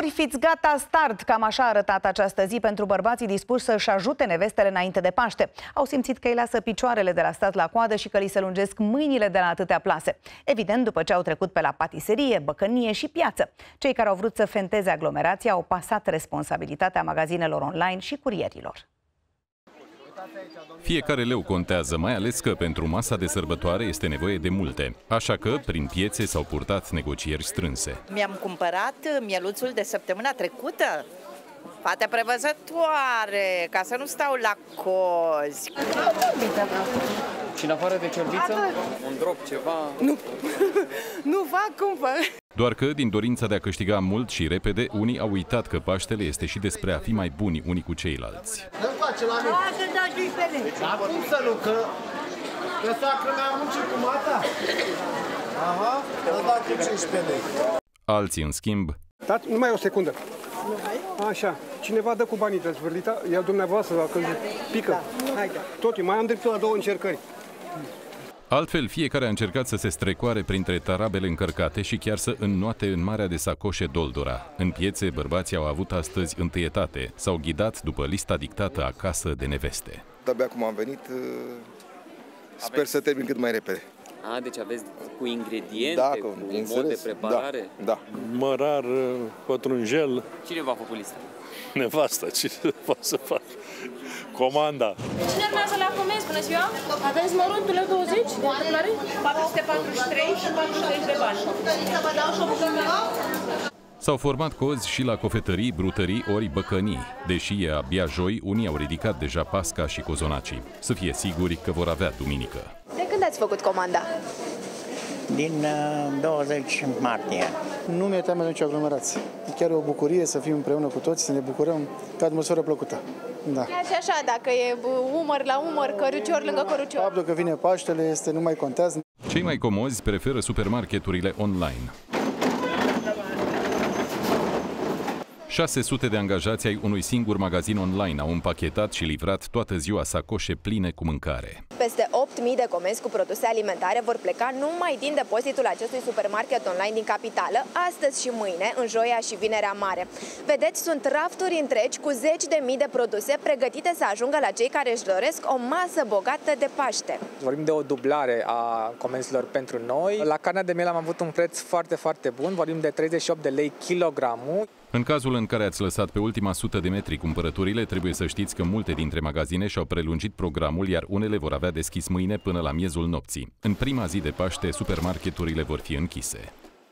IMM-uri, fiți gata, start! Cam așa a arătat această zi pentru bărbații dispuși să-și ajute nevestele înainte de Paște. Au simțit că îi lasă picioarele de la stat la coadă și că li se lungesc mâinile de la atâtea plase. Evident, după ce au trecut pe la patiserie, băcănie și piață. Cei care au vrut să fenteze aglomerația au pasat responsabilitatea magazinelor online și curierilor. Fiecare leu contează, mai ales că pentru masa de sărbătoare este nevoie de multe. Așa că, prin piețe s-au purtat negocieri strânse. Mi-am cumpărat mieluțul de săptămâna trecută. Fata prevăzătoare, ca să nu stau la cozi. Și în afară de ciorbiță? Un drop, ceva? Nu, nu fac, cumpăr. Doar că, din dorința de a câștiga mult și repede, unii au uitat că Paștele este și despre a fi mai buni unii cu ceilalți. Nu-mi place la mine. Acum să nu, că sacră mea muncit cu mata. Aha, să dau cu 15 lei. Alții, în schimb... Dați numai o secundă. Așa, cineva dă cu banii de zvârlita, ia dumneavoastră, când pică. Totul, mai am dreptul la două încercări. Altfel, fiecare a încercat să se strecoare printre tarabele încărcate și chiar să înnoate în marea de sacoșe Doldora. În piețe, bărbații au avut astăzi întâietate, s-au ghidat după lista dictată acasă de neveste. De-abia acum am venit, sper să termin cât mai repede. A, deci aveți cu ingrediente, da, cu un mod de preparare? Da, mărar, pătrunjel. Cine v-a făcut lista? Nevasta, cine poate să facă? Comanda. Cine urmează la comenzi? Bună ziua! Aveți măruntule 20 de dolari? 443 și 40 de bani. S-au format cozi și la cofetării, brutării ori băcănii. Deși e abia joi, unii au ridicat deja pasca și cozonacii. Să fie siguri că vor avea duminică. De când ați făcut comanda? Din 20 martie. Nu mi-e teamă de nicio aglomerație. E chiar o bucurie să fim împreună cu toți, să ne bucurăm pe atmosferă plăcută. Da. Chiar și așa, dacă e umăr la umăr, cărucior lângă cărucior. Faptul că vine Paștele este, nu mai contează. Cei mai comozi preferă supermarketurile online. 600 de angajați ai unui singur magazin online au împachetat și livrat toată ziua sacoșe pline cu mâncare. Peste 8.000 de comenzi cu produse alimentare vor pleca numai din depozitul acestui supermarket online din capitală, astăzi și mâine, în joia și vinerea mare. Vedeți, sunt rafturi întregi cu 10.000 de produse pregătite să ajungă la cei care își doresc o masă bogată de Paște. Vorbim de o dublare a comenzilor pentru noi. La carnea de miel am avut un preț foarte, foarte bun, vorbim de 38 de lei kilogramul. În cazul în care ați lăsat pe ultima 100 de metri cumpărăturile, trebuie să știți că multe dintre magazine și-au prelungit programul, iar unele vor avea deschis mâine până la miezul nopții. În prima zi de Paște, supermarketurile vor fi închise.